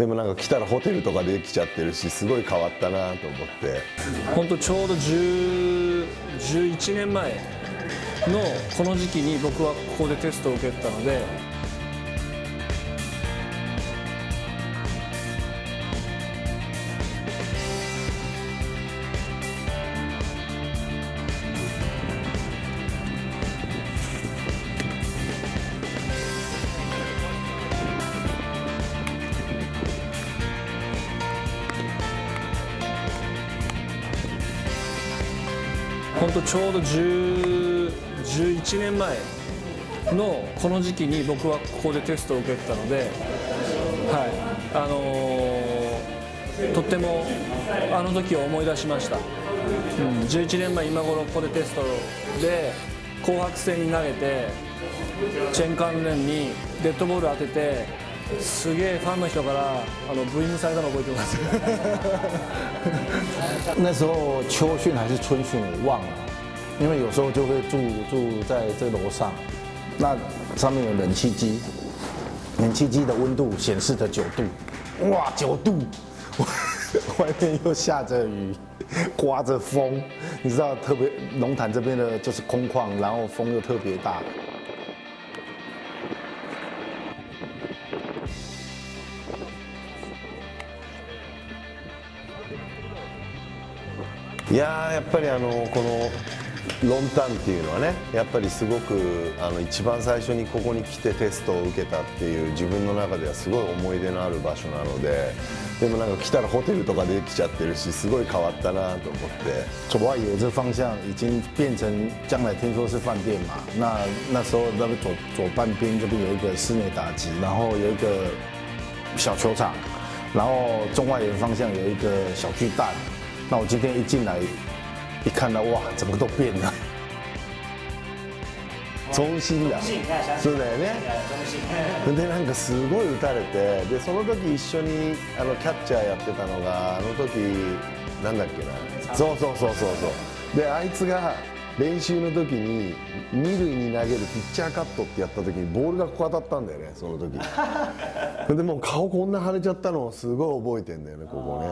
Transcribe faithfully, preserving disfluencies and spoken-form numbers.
でもなんか来たらホテルとかできちゃってるし、すごい変わったなと思って、本当ちょうどじゅういちねんまえのこの時期に僕はここでテストを受けたので、本当ちょうどじゅういちねんまえのこの時期に僕はここでテストを受けたので、はい、あのー、とってもあの時を思い出しました、うん、じゅういちねんまえ今頃ここでテストで紅白戦に投げてチェンカンレンにデッドボール当てて、すげえファンの人からあのブーイングされたの覚えてます。那时候秋训还是春训我忘了，因为有时候就会住住在这楼上，那上面有冷气机，冷气机的温度显示着九度，哇九度，外面又下着雨，刮着风，你知道特别龙潭这边的就是空旷，然后风又特别大。いやー、やっぱりあのこのロンタンっていうのはね、やっぱりすごくあの一番最初にここに来てテストを受けたっていう自分の中ではすごい思い出のある場所なので、でもなんか来たらホテルとかできちゃってるし、すごい変わったなと思って。左外野这方向已经变成将来听说是饭店嘛，那那时候那边左左半边这边有一个室内打击，然后有一个小球场，然后中外野方向有一个小巨蛋。那我今天一进来，一看到哇，怎么都变了。中心だ。そうだよね。でなんかすごい打たれて、でその時一緒にあのキャッチャーやってたのがあの時なんだっけな。そうそうそうそうそう。であいつが練習の時に二塁に投げるピッチャーカットってやった時にボールがここ当たったんだよね、その時。でもう顔こんな腫れちゃったのをすごい覚えてんだよね、ここね。